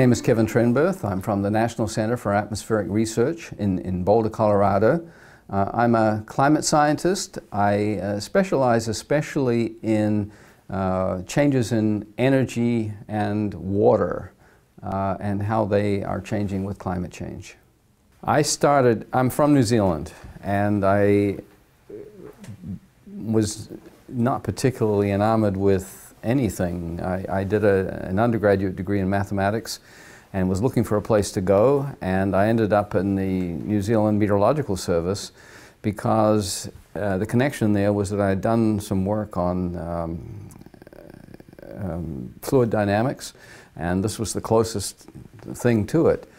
name is Kevin Trenberth. I'm from the National Center for Atmospheric Research in Boulder, Colorado. I'm a climate scientist. I specialize especially in changes in energy and water and how they are changing with climate change. I'm from New Zealand, and I was not particularly enamored with anything. I did an undergraduate degree in mathematics and was looking for a place to go, and I ended up in the New Zealand Meteorological Service because the connection there was that I had done some work on fluid dynamics, and this was the closest thing to it.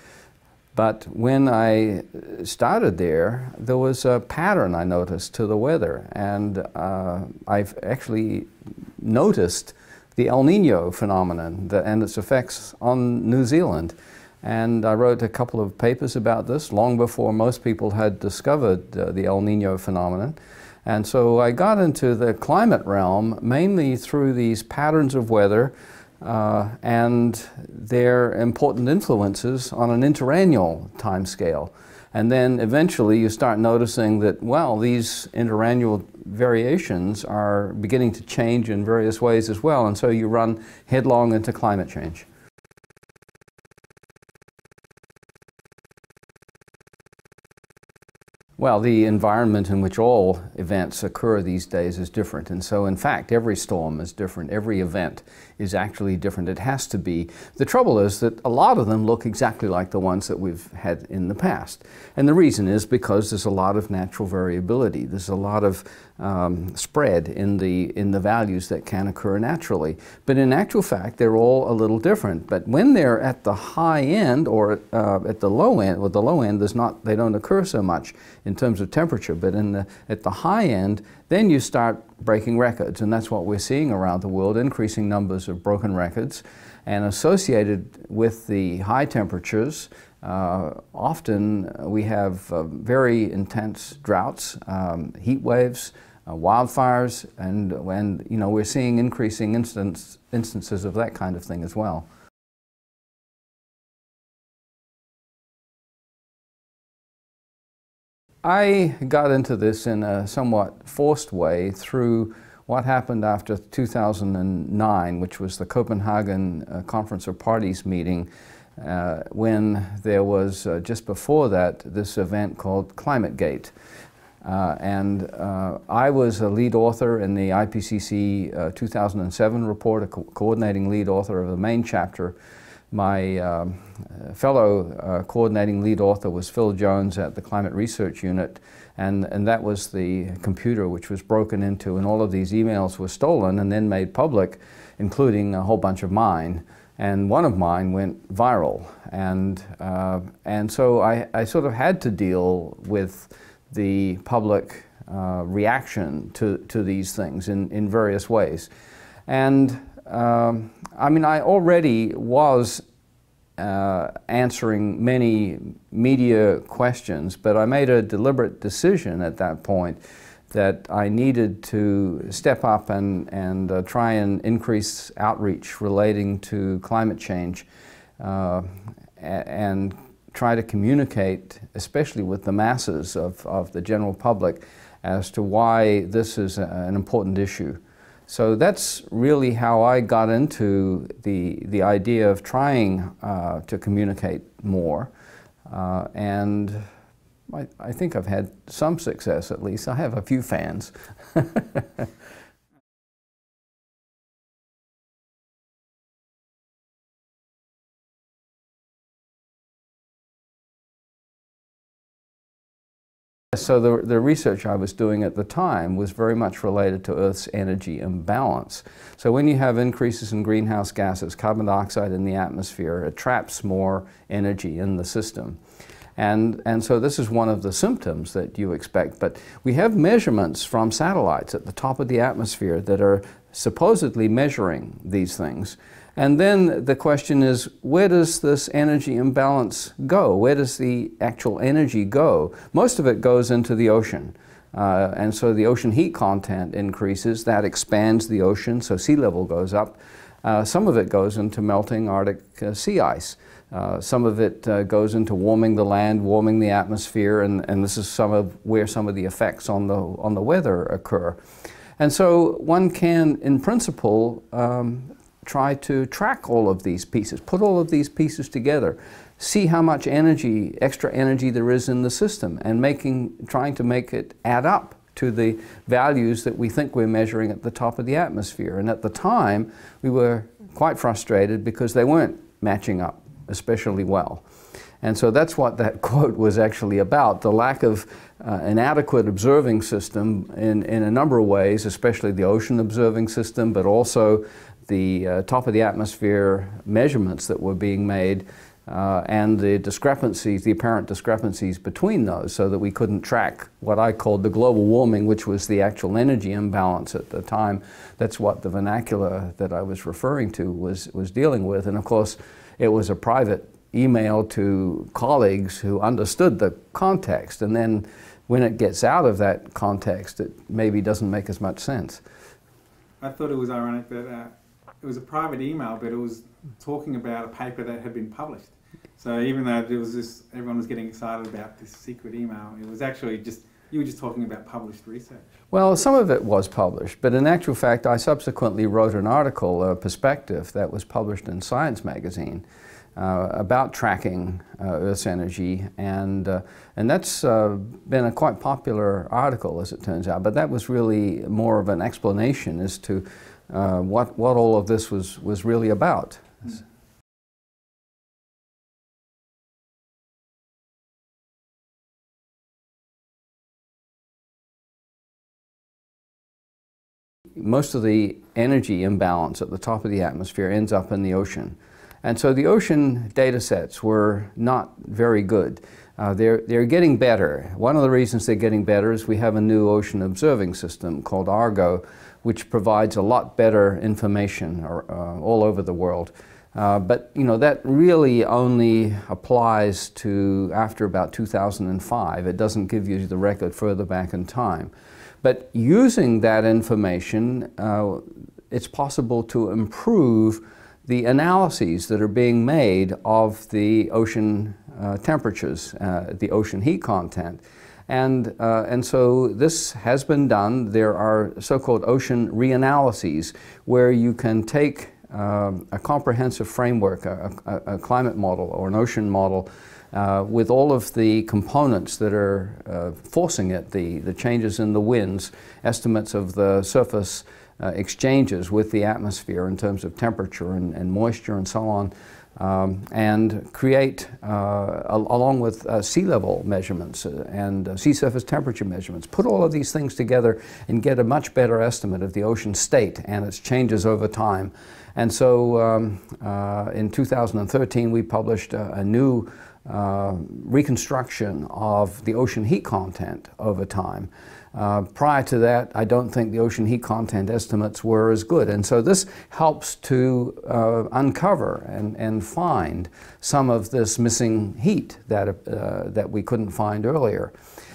But when I started there, there was a pattern I noticed to the weather, and I've actually noticed the El Nino phenomenon and its effects on New Zealand. And I wrote a couple of papers about this long before most people had discovered the El Nino phenomenon. And so I got into the climate realm mainly through these patterns of weather and their important influences on an interannual timescale. And then eventually you start noticing that, well, these interannual variations are beginning to change in various ways as well, and so you run headlong into climate change. Well, the environment in which all events occur these days is different, and so in fact every storm is different, every event is actually different. It has to be. The trouble is that a lot of them look exactly like the ones that we've had in the past, and the reason is because there's a lot of natural variability. There's a lot of spread in the values that can occur naturally, but in actual fact they're all a little different. But when they're at the high end or at the low end, or the low end, they don't occur so much in terms of temperature, but at the high end, then you start breaking records, and that's what we're seeing around the world, increasing numbers of broken records. And associated with the high temperatures, often we have very intense droughts, heat waves, wildfires, and you know, we're seeing increasing instances of that kind of thing as well. I got into this in a somewhat forced way through what happened after 2009, which was the Copenhagen Conference of Parties meeting, when there was, just before that, this event called ClimateGate. I was a lead author in the IPCC 2007 report, a coordinating lead author of the main chapter. My fellow coordinating lead author was Phil Jones at the Climate Research Unit, and that was the computer which was broken into, and all of these emails were stolen and then made public, including a whole bunch of mine. And one of mine went viral, and so I sort of had to deal with the public reaction to these things in various ways. And I mean, I already was answering many media questions, but I made a deliberate decision at that point that I needed to step up and try and increase outreach relating to climate change and try to communicate, especially with the masses of the general public, as to why this is an important issue. So that's really how I got into the idea of trying to communicate more, and I think I've had some success at least. I have a few fans. So the research I was doing at the time was very much related to Earth's energy imbalance. So when you have increases in greenhouse gases, carbon dioxide in the atmosphere, it traps more energy in the system. And so this is one of the symptoms that you expect. But we have measurements from satellites at the top of the atmosphere that are supposedly measuring these things. And then the question is, where does this energy imbalance go? Where does the actual energy go? Most of it goes into the ocean. And so the ocean heat content increases. That expands the ocean, so sea level goes up. Some of it goes into melting Arctic sea ice. Some of it goes into warming the land, warming the atmosphere, and this is some of where some of the effects on the weather occur. And so one can, in principle, try to track all of these pieces, put all of these pieces together, see how much energy, extra energy there is in the system, and trying to make it add up to the values that we think we're measuring at the top of the atmosphere. And at the time, we were quite frustrated because they weren't matching up especially well. And so that's what that quote was actually about, the lack of an adequate observing system in a number of ways, especially the ocean observing system, but also the top of the atmosphere measurements that were being made and the discrepancies, the apparent discrepancies between those, so that we couldn't track what I called the global warming, which was the actual energy imbalance at the time. That's what the vernacular that I was referring to was dealing with. And of course, it was a private email to colleagues who understood the context, and then when it gets out of that context, it maybe doesn't make as much sense. I thought it was ironic that it was a private email, but it was talking about a paper that had been published. So even though there was this, everyone was getting excited about this secret email, it was actually just, you were just talking about published research. Well, some of it was published, but in actual fact, I subsequently wrote an article, a perspective, that was published in Science magazine about tracking Earth's energy, and that's been a quite popular article, as it turns out, but that was really more of an explanation as to what all of this was really about. Mm. Most of the energy imbalance at the top of the atmosphere ends up in the ocean. And so the ocean data sets were not very good. They're getting better. One of the reasons they're getting better is we have a new ocean observing system called Argo, which provides a lot better information all over the world. But you know, that really only applies to after about 2005. It doesn't give you the record further back in time. But using that information, it's possible to improve the analyses that are being made of the ocean temperatures, the ocean heat content. And so this has been done. There are so-called ocean reanalyses, where you can take a comprehensive framework, a climate model or an ocean model, with all of the components that are forcing it, the changes in the winds, estimates of the surface exchanges with the atmosphere in terms of temperature and moisture and so on, and create, along with sea level measurements and sea surface temperature measurements, put all of these things together and get a much better estimate of the ocean state and its changes over time. And so in 2013 we published a new reconstruction of the ocean heat content over time. Prior to that, I don't think the ocean heat content estimates were as good. And so this helps to uncover and find some of this missing heat that we couldn't find earlier.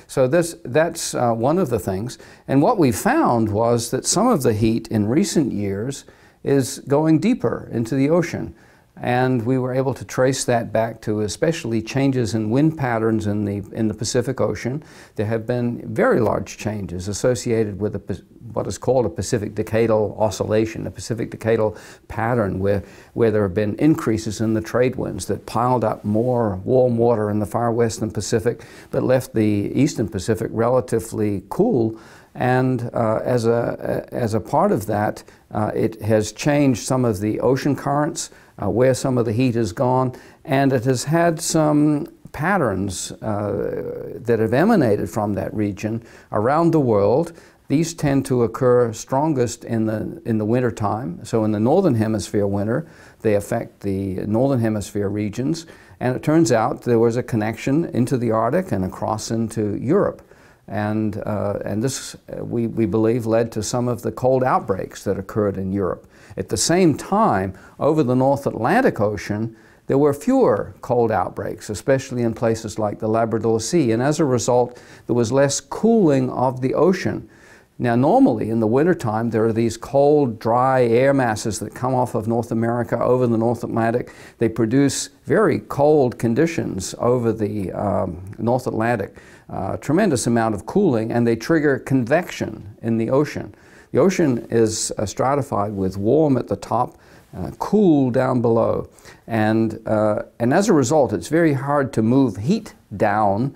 So that's one of the things. And what we found was that some of the heat in recent years is going deeper into the ocean. And we were able to trace that back to especially changes in wind patterns in the Pacific Ocean. There have been very large changes associated with what is called a Pacific Decadal Oscillation, a Pacific Decadal pattern where there have been increases in the trade winds that piled up more warm water in the far western Pacific but left the eastern Pacific relatively cool. And as a part of that, it has changed some of the ocean currents, where some of the heat has gone, and it has had some patterns that have emanated from that region around the world. These tend to occur strongest in the winter time. So in the northern hemisphere winter, they affect the northern hemisphere regions. And it turns out there was a connection into the Arctic and across into Europe. And this, we believe, led to some of the cold outbreaks that occurred in Europe. At the same time, over the North Atlantic Ocean, there were fewer cold outbreaks, especially in places like the Labrador Sea, and as a result, there was less cooling of the ocean. Now, normally in the wintertime, there are these cold, dry air masses that come off of North America over the North Atlantic. They produce very cold conditions over the North Atlantic, tremendous amount of cooling, and they trigger convection in the ocean. The ocean is stratified with warm at the top, cool down below, and as a result, it's very hard to move heat down.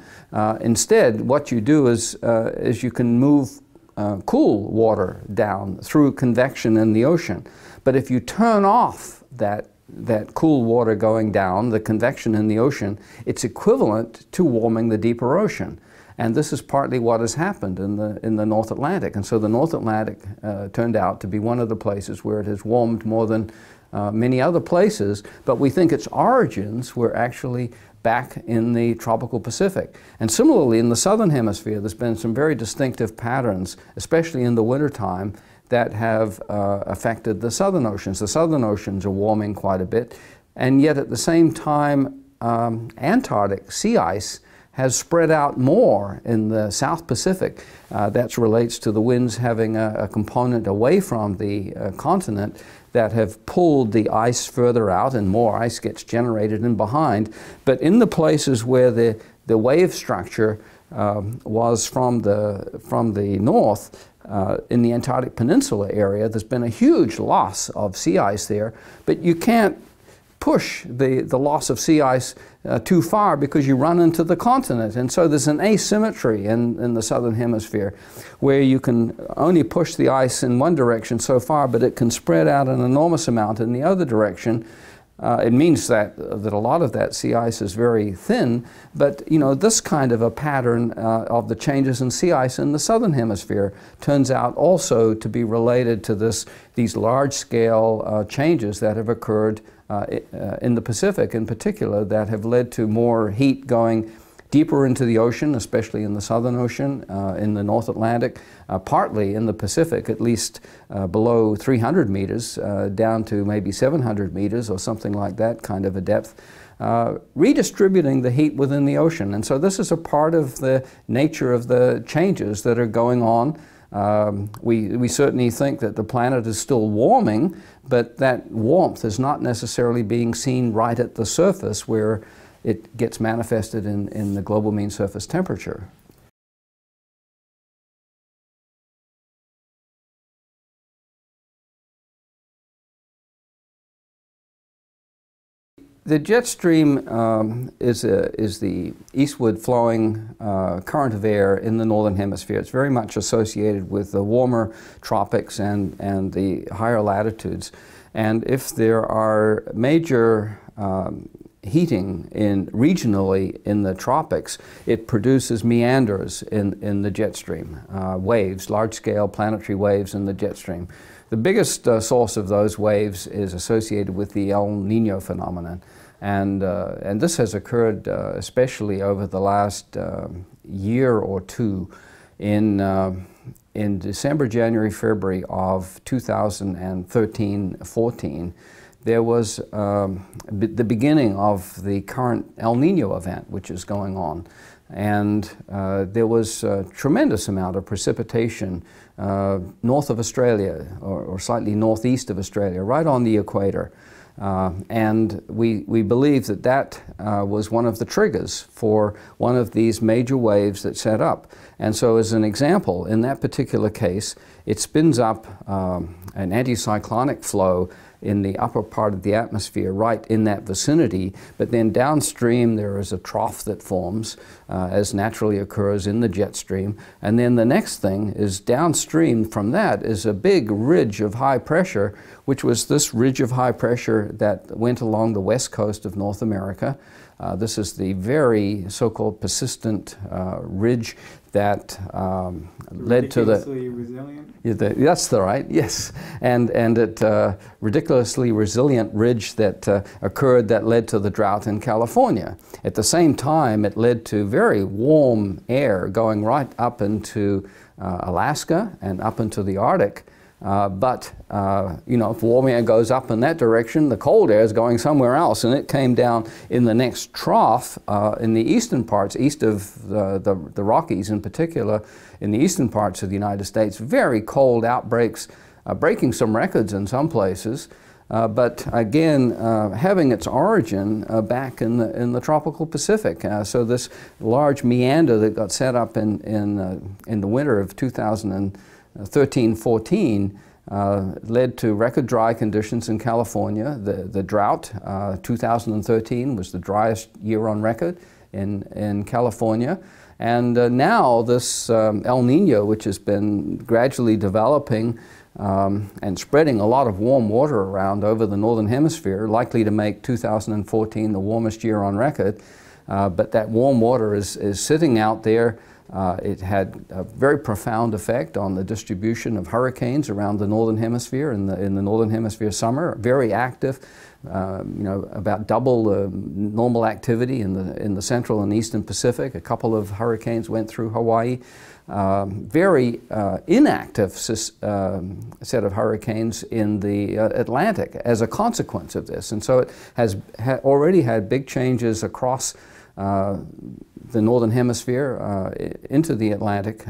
Instead, what you do is you can move cool water down through convection in the ocean. But if you turn off that cool water going down, the convection in the ocean, it's equivalent to warming the deeper ocean. And this is partly what has happened in the North Atlantic. And so the North Atlantic turned out to be one of the places where it has warmed more than many other places, but we think its origins were actually back in the tropical Pacific. And similarly, in the southern hemisphere, there's been some very distinctive patterns, especially in the wintertime, that have affected the southern oceans. The southern oceans are warming quite a bit, and yet at the same time, Antarctic sea ice has spread out more in the South Pacific. That relates to the winds having a component away from the continent that have pulled the ice further out, and more ice gets generated in behind. But in the places where the wave structure was from the north, in the Antarctic Peninsula area, there's been a huge loss of sea ice there, but you can't push the loss of sea ice too far because you run into the continent. And so there's an asymmetry in the southern hemisphere where you can only push the ice in one direction so far, but it can spread out an enormous amount in the other direction. It means that a lot of that sea ice is very thin, but you know, this kind of a pattern of the changes in sea ice in the southern hemisphere turns out also to be related to these large-scale changes that have occurred in the Pacific in particular, that have led to more heat going deeper into the ocean, especially in the Southern Ocean, in the North Atlantic, partly in the Pacific, at least below 300 meters, down to maybe 700 meters or something like that kind of a depth, redistributing the heat within the ocean. And so this is a part of the nature of the changes that are going on. We certainly think that the planet is still warming, but that warmth is not necessarily being seen right at the surface where it gets manifested in the global mean surface temperature. The jet stream is the eastward flowing current of air in the northern hemisphere. It's very much associated with the warmer tropics and the higher latitudes. And if there are major heating regionally in the tropics, it produces meanders in the jet stream, waves, large-scale planetary waves in the jet stream. The biggest source of those waves is associated with the El Nino phenomenon, and this has occurred especially over the last year or two. In December, January, February of 2013-14, there was the beginning of the current El Nino event, which is going on. And there was a tremendous amount of precipitation north of Australia, or slightly northeast of Australia, right on the equator. And we believe that was one of the triggers for one of these major waves that set up. And so as an example, in that particular case, it spins up an anticyclonic flow in the upper part of the atmosphere, right in that vicinity, but then downstream there is a trough that forms, as naturally occurs in the jet stream, and then the next thing is downstream from that is a big ridge of high pressure, which was this ridge of high pressure that went along the west coast of North America. This is the very so-called persistent ridge that led to the... Ridiculously resilient? Yeah, that's the right, yes. And it ridiculously resilient ridge that occurred that led to the drought in California. At the same time, it led to very warm air going right up into Alaska and up into the Arctic. If warming air goes up in that direction, the cold air is going somewhere else, and it came down in the next trough in the eastern parts, east of the Rockies in particular, in the eastern parts of the United States, very cold outbreaks, breaking some records in some places, but again having its origin back in the tropical Pacific. So this large meander that got set up in the winter of 2013-14 led to record dry conditions in California. The drought, 2013 was the driest year on record in California. And now this El Nino, which has been gradually developing and spreading a lot of warm water around over the northern hemisphere, likely to make 2014 the warmest year on record. But that warm water is sitting out there. It had a very profound effect on the distribution of hurricanes around the northern hemisphere in the northern hemisphere summer. Very active, about double the normal activity in the central and eastern Pacific. A couple of hurricanes went through Hawaii. Very inactive set of hurricanes in the Atlantic as a consequence of this, and so it has already had big changes across the northern hemisphere into the Atlantic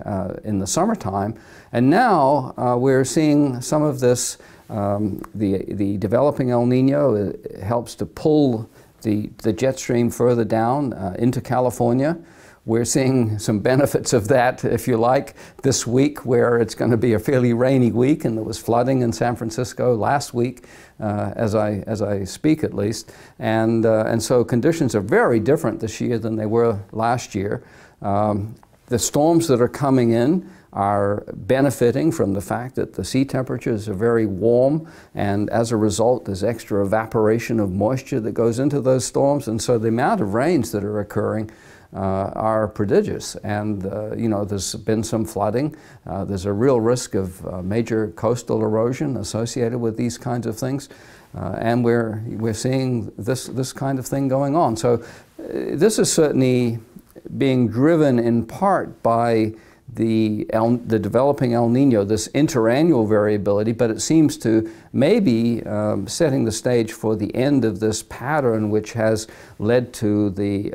in the summertime, and now we're seeing some of this. The developing El Nino helps to pull the jet stream further down into California. We're seeing some benefits of that, if you like, this week, where it's going to be a fairly rainy week, and there was flooding in San Francisco last week, as I speak at least, and so conditions are very different this year than they were last year. The storms that are coming in are benefiting from the fact that the sea temperatures are very warm, and as a result there's extra evaporation of moisture that goes into those storms, and so the amount of rains that are occurring are prodigious. And there's been some flooding. There's a real risk of major coastal erosion associated with these kinds of things, and we're seeing this kind of thing going on. So this is certainly being driven in part by the developing El Nino, this interannual variability, but it seems to maybe setting the stage for the end of this pattern, which has led to the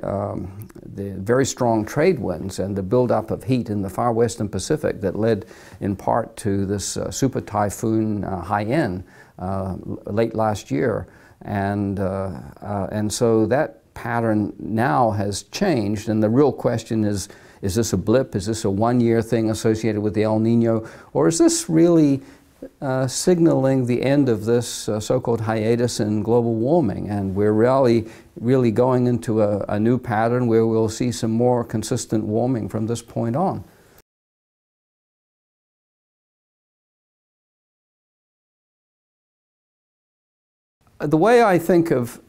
very strong trade winds and the buildup of heat in the far western Pacific that led in part to this super typhoon Haiyan late last year. And so that pattern now has changed, and the real question is this a blip? Is this a one-year thing associated with the El Nino? Or is this really signaling the end of this so-called hiatus in global warming? And we're really going into a new pattern where we'll see some more consistent warming from this point on. The way I think of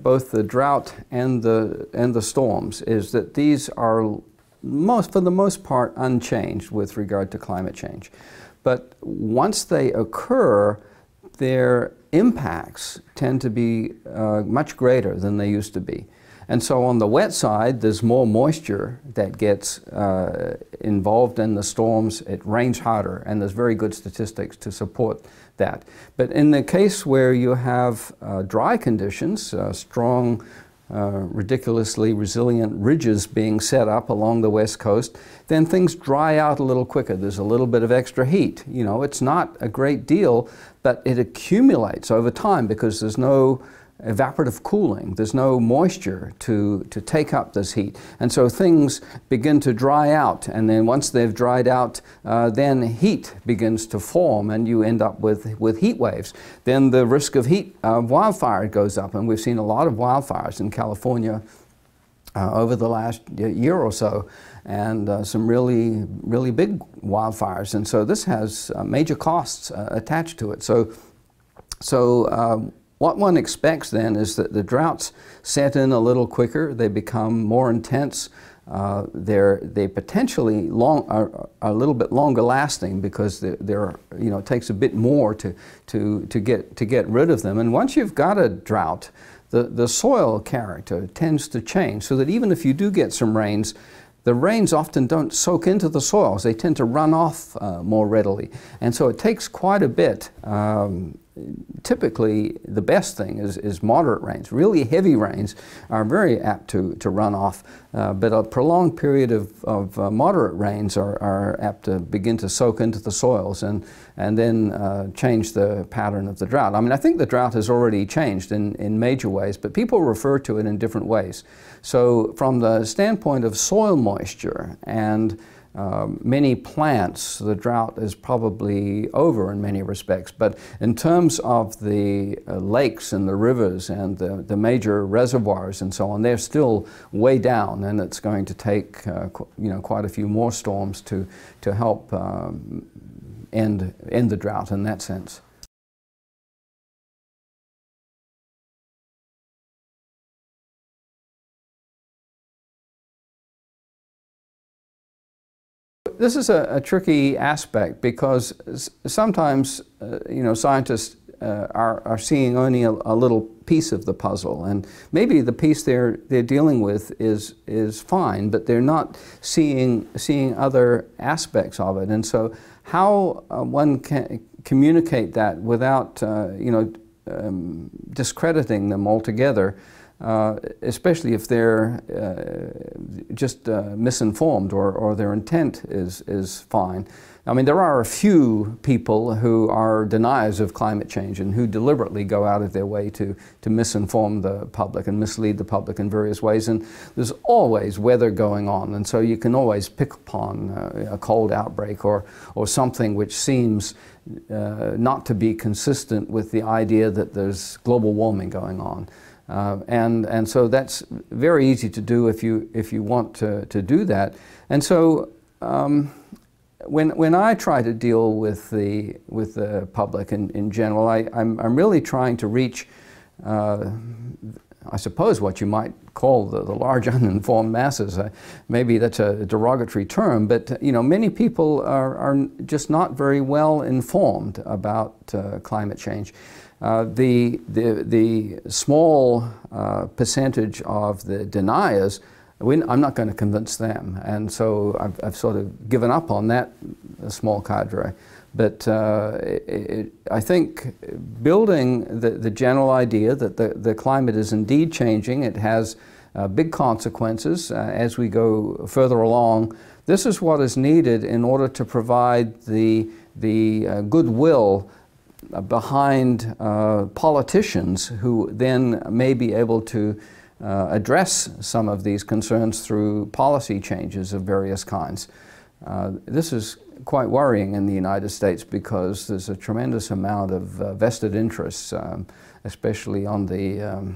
both the drought and the storms is that these are for the most part unchanged with regard to climate change. But once they occur, their impacts tend to be much greater than they used to be. And so on the wet side, there's more moisture that gets involved in the storms. It rains harder, and there's very good statistics to support that. But in the case where you have dry conditions, strong ridiculously resilient ridges being set up along the west coast, then things dry out a little quicker. There's a little bit of extra heat. It's not a great deal, but it accumulates over time because there's no evaporative cooling. There's no moisture to take up this heat. And so things begin to dry out, and then once they've dried out, then heat begins to form, and you end up with heat waves. Then the risk of heat wildfire goes up, and we've seen a lot of wildfires in California over the last year or so, and some really, really big wildfires. And so this has major costs attached to it. So what one expects then is that the droughts set in a little quicker, they become more intense, they potentially are a little bit longer lasting because it takes a bit more to get rid of them. And once you've got a drought, the soil character tends to change, so that even if you do get some rains, the rains often don't soak into the soils. They tend to run off more readily. And so it takes quite a bit. Typically, the best thing is moderate rains. Really heavy rains are very apt to run off, but a prolonged period of moderate rains are apt to begin to soak into the soils and then change the pattern of the drought. I mean, I think the drought has already changed in major ways, but people refer to it in different ways. So from the standpoint of soil moisture and many plants, the drought is probably over in many respects, but in terms of the lakes and the rivers and the major reservoirs and so on, they're still way down, and it's going to take quite a few more storms to help end the drought in that sense. This is a tricky aspect because sometimes, scientists are seeing only a little piece of the puzzle, and maybe the piece they're dealing with is fine, but they're not seeing other aspects of it. And so, how one can communicate that without discrediting them altogether. Especially if they're just misinformed or their intent is fine. I mean, there are a few people who are deniers of climate change and who deliberately go out of their way to misinform the public and mislead the public in various ways. And there's always weather going on, and so you can always pick upon a cold outbreak or something which seems not to be consistent with the idea that there's global warming going on. And so that's very easy to do if you want to do that. And so when I try to deal with the public in general, I'm really trying to reach I suppose what you might call the large uninformed masses. Maybe that's a derogatory term, but many people are just not very well informed about climate change. The small percentage of the deniers, I'm not going to convince them, and so I've sort of given up on that small cadre. But I think building the general idea that the climate is indeed changing, it has big consequences as we go further along. This is what is needed in order to provide the goodwill behind politicians who then may be able to address some of these concerns through policy changes of various kinds. This is quite worrying in the United States because there's a tremendous amount of vested interests, especially on the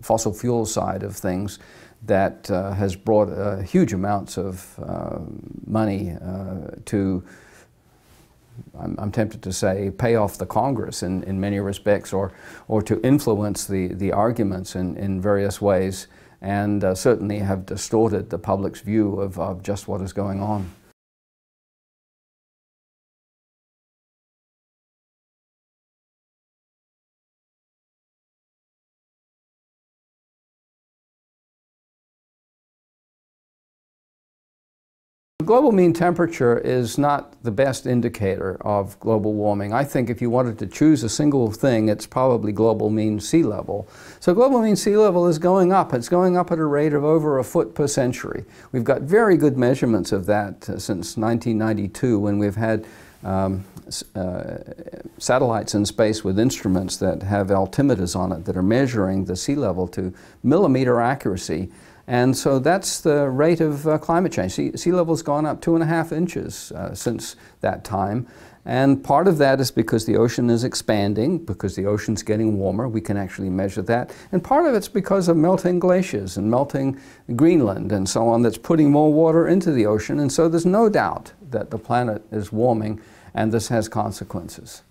fossil fuel side of things, that has brought huge amounts of money to, I'm tempted to say, pay off the Congress in many respects, or to influence the arguments in various ways, and certainly have distorted the public's view of just what is going on. Global mean temperature is not the best indicator of global warming. I think if you wanted to choose a single thing, it's probably global mean sea level. So global mean sea level is going up. It's going up at a rate of over a foot per century. We've got very good measurements of that since 1992, when we've had satellites in space with instruments that have altimeters on it that are measuring the sea level to millimeter accuracy. And so that's the rate of climate change. Sea level's gone up 2.5 inches since that time. And part of that is because the ocean is expanding, because the ocean's getting warmer. We can actually measure that. And part of it's because of melting glaciers and melting Greenland and so on, that's putting more water into the ocean. And so there's no doubt that the planet is warming, and this has consequences.